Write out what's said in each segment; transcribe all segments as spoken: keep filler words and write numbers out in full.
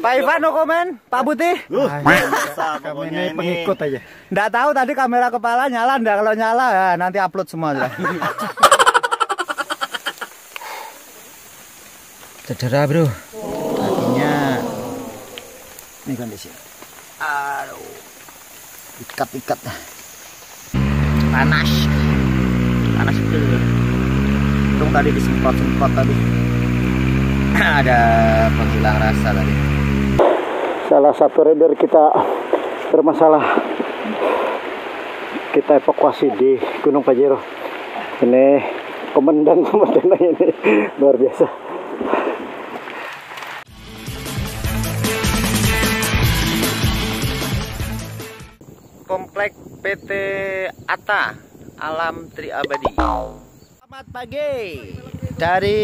Pak Ivan no komen, Pak Putih. Kami ini pengikut aja. Nggak tahu tadi kamera kepala nyala nggak, kalau nyala ya nanti upload semua aja. Cedera bro, kakinya. Ini kondisi. Aduh, ikat-ikat. Panas, panas betul. Untung tadi disemprot-semprot tadi. Ada penghilang rasa tadi. Salah satu rider kita bermasalah. Kita evakuasi di Gunung Pajero. Ini komandan-komandan ini luar biasa. Komplek P T. Atta Alam Tri Abadi. Selamat pagi. Dari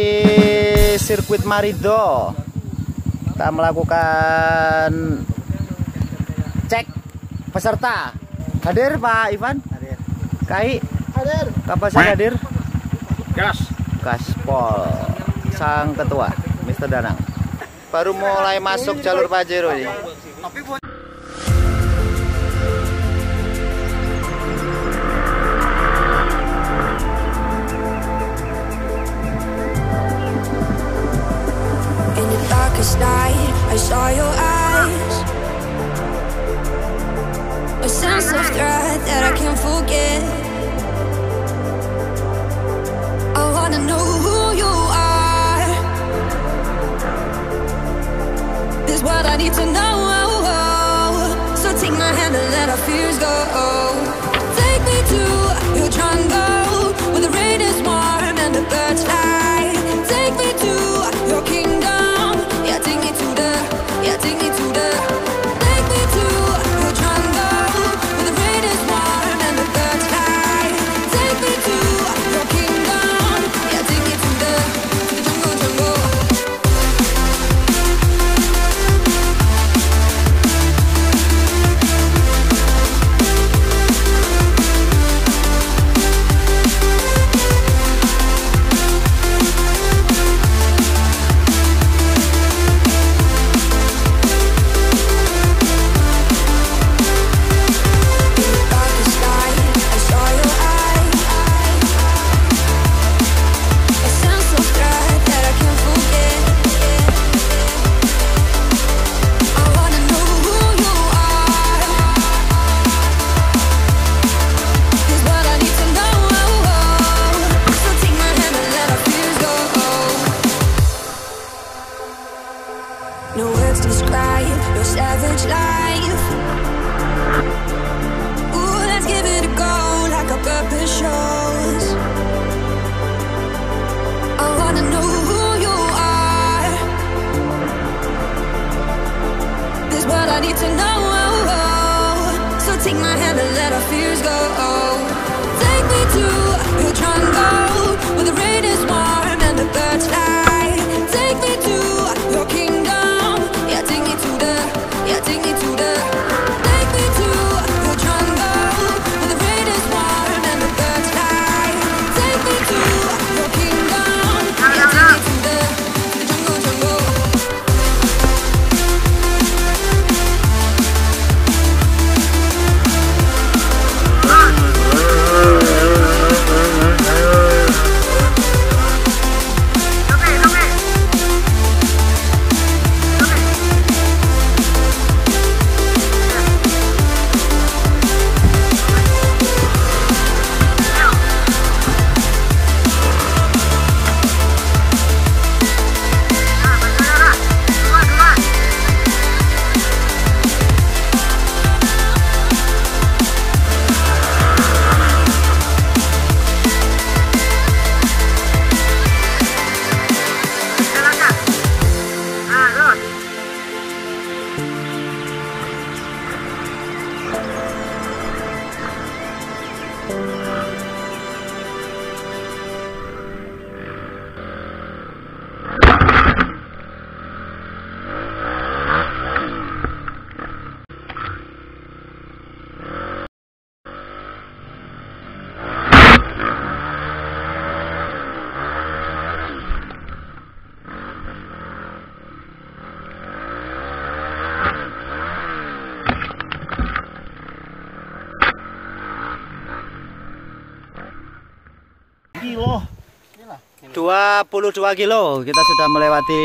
sirkuit Marido kita melakukan cek peserta. Hadir Pak Ivan? Hadir. Kai? Hadir. Kapasnya hadir? Gas. Gaspol. Sang Ketua, Mister Danang. Baru mulai masuk jalur Pajero ini. I saw your eyes, a sense of threat that I can't forget. I wanna know who you are. This is what I need to know. So take my hand and let our fears go. Take me to your jungle where the rain is warm and the birds fly. Take me to your kingdom. dua puluh dua kilo kita sudah melewati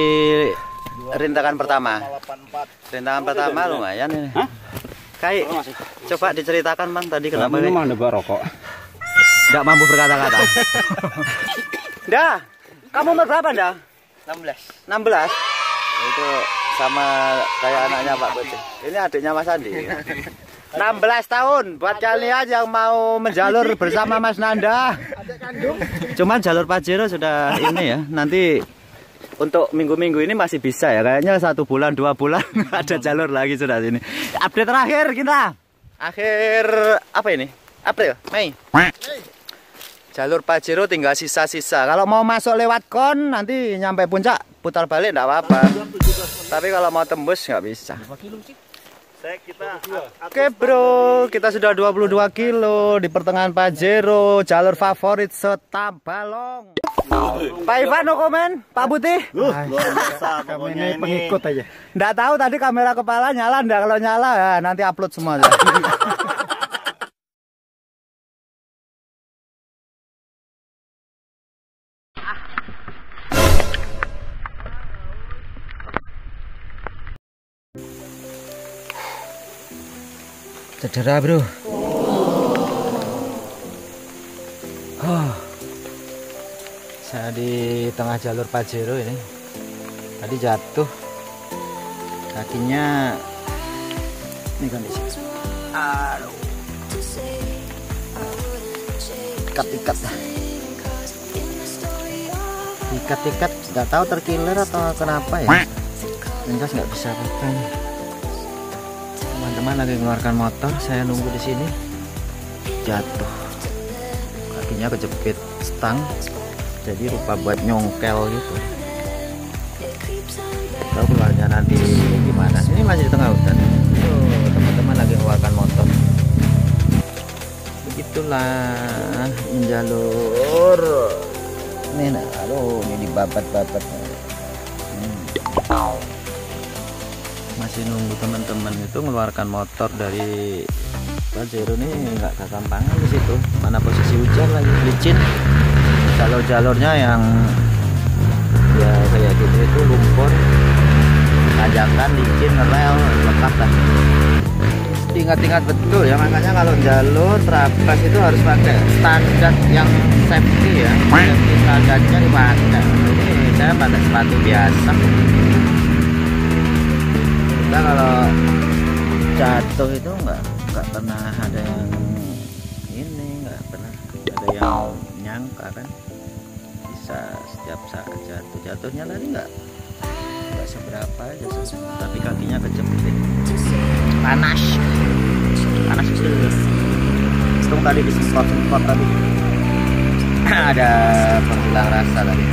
rintangan pertama. Rintangan pertama lumayan ini. Kayak coba diceritakan Bang tadi kenapa ini? Mau nebak rokok. Enggak mampu berkata-kata. Dah. Kamu umur berapa, Dah? enam belas. enam belas. Itu sama kayak anaknya Pak Putih. Ini adiknya Mas Andi. enam belas tahun buat kalian yang mau menjalur bersama Mas Nanda. Cuman jalur Pajero sudah ini ya. Nanti untuk minggu-minggu ini masih bisa ya. Kayaknya satu bulan dua bulan ada jalur lagi sudah sini. Update terakhir kita. Akhir apa ini? April, Mei. Jalur Pajero tinggal sisa-sisa. Kalau mau masuk lewat kon nanti nyampe puncak putar balik enggak apa-apa. Tapi kalau mau tembus nggak bisa. Kita, oke bro, kita sudah dua puluh dua kilo di pertengahan Pajero, jalur favorit Tabalong. Pak Ivan no komen, Pak Buti. Uh, kami ini pengikut aja. Nggak tahu tadi kamera kepala nyala nggak, kalau nyala ya nanti upload semua. Cedera bro. Oh. Saya di tengah jalur Pajero ini. Tadi jatuh. Kakinya ini kondisi. Aduh. Ikat-ikat. Ikat-ikat. Nggak tahu terkiler atau kenapa ya. Jelas nggak bisa pakai. Teman-teman lagi mengeluarkan motor, saya nunggu di sini. Jatuh. Kakinya kejepit stang. Jadi lupa buat nyongkel gitu. Tahu keluarnya nanti gimana. Ini masih di tengah hutan. Tuh, teman-teman lagi mengeluarkan motor. Begitulah jalur. Ini nah, aduh, ini dibabat-babat. Hmm. Masih nunggu teman-teman itu mengeluarkan motor dari Pajero nih, nggak kekampangan di situ, mana posisi hujan lagi licin, jalur-jalurnya yang ya kayak gitu itu lumpur, tanjakan licin, rel lekat lah. Ingat-ingat betul ya, makanya kalau jalur TRABAS itu harus pakai standar yang safety ya, safety standarnya dipakai. Ini saya pakai sepatu biasa. Nah, kalau jatuh itu nggak nggak pernah ada yang ini, nggak pernah ada yang nyangka kan, bisa setiap saat jatuh. Jatuhnya lari nggak nggak seberapa aja, tapi kakinya kejepit, panas panas itu. Untung tadi di spot-spot tadi ada penghilang rasa tadi.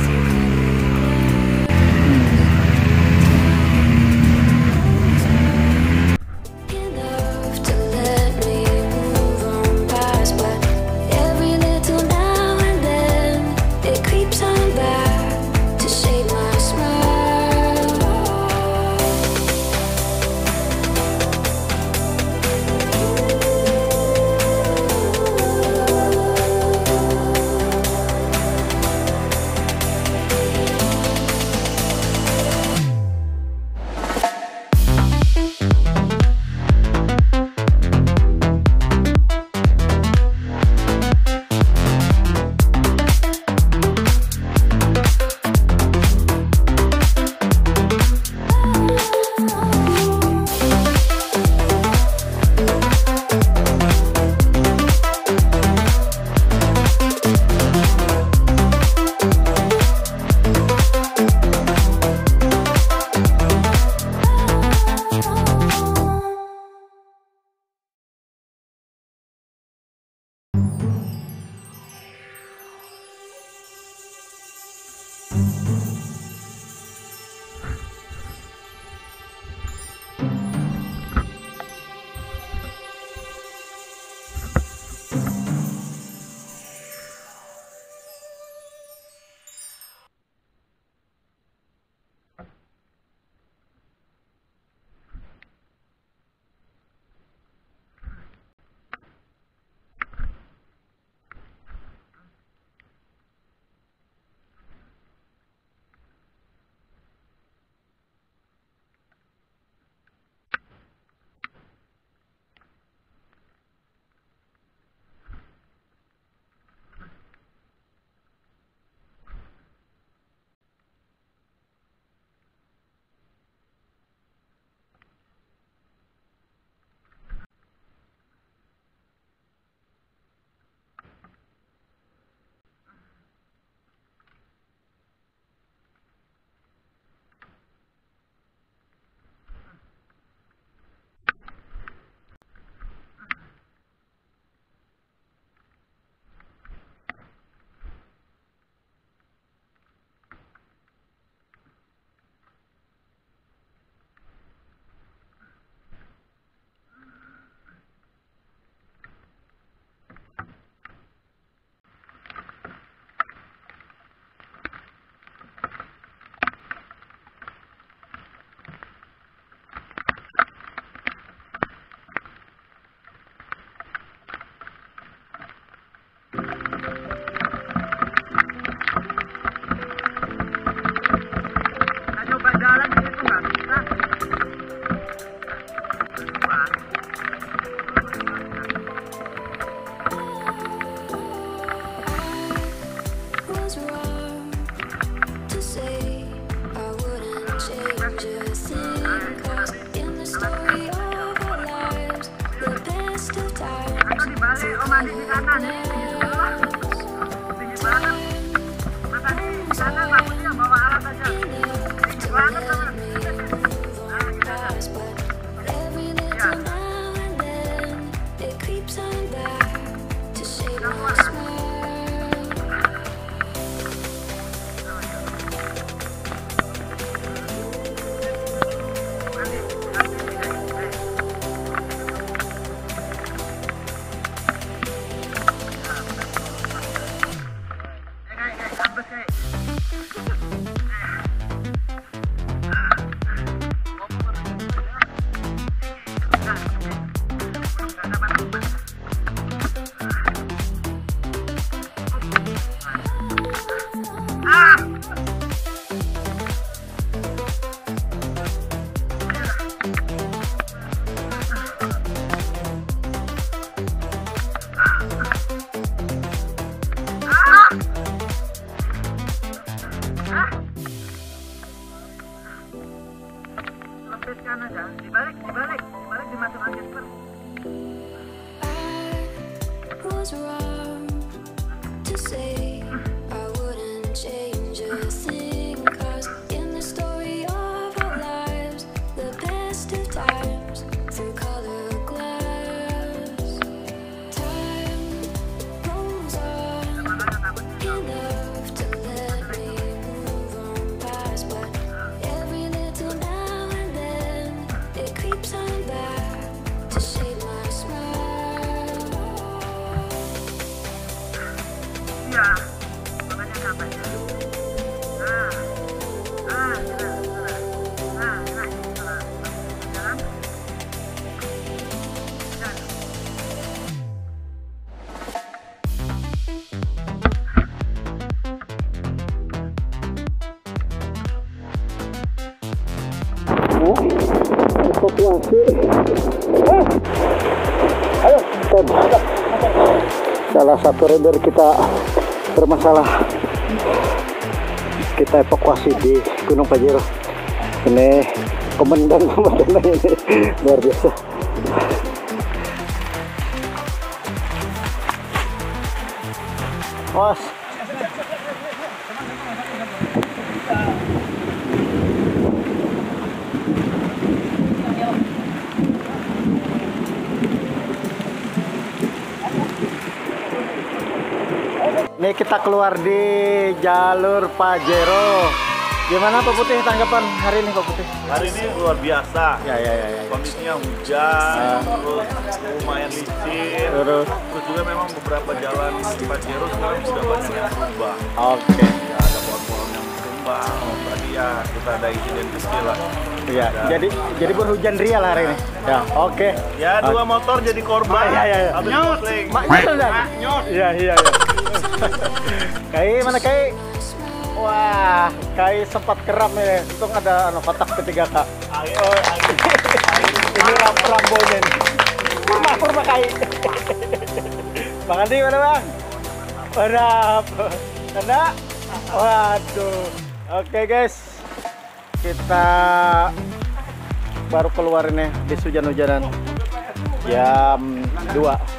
Evakuasi. Eh. Ayo, kita salah satu render kita bermasalah. Kita evakuasi di Gunung Pajero. Ini komandan komandan ini luar biasa. Mas. Ini kita keluar di jalur Pajero. Gimana Pak Putih tanggapan hari ini Pak Putih? Hari ini luar biasa. Ya ya ya. ya. Kondisinya hujan, ya. terus lumayan licin. Terus. terus juga memang beberapa jalan di Pajero sekarang sudah banyak yang berubah. Oke. Okay. Ya, ada pohon-pohon yang berkembang. Tadi ya kita ada insiden kecil lah. Ya. Dan jadi jadi pun hujan ria lah hari ini. Ya. Oke. Okay. Ya dua okay. motor jadi korban. Ya ya ya. Nyot. Nyot. Ya ya ya. Kai mana Kai? Wah, Kai sempat keram ya. Untung ada anu kotak ketiga Kak. Ayo, oh, ayo. Ini rambonya nih. Kurma, kurma Kai. Bang Andi mana Bang? Berap. Nanda? Waduh. Oke guys, kita baru keluar nih di hujan-hujanan. Jam dua.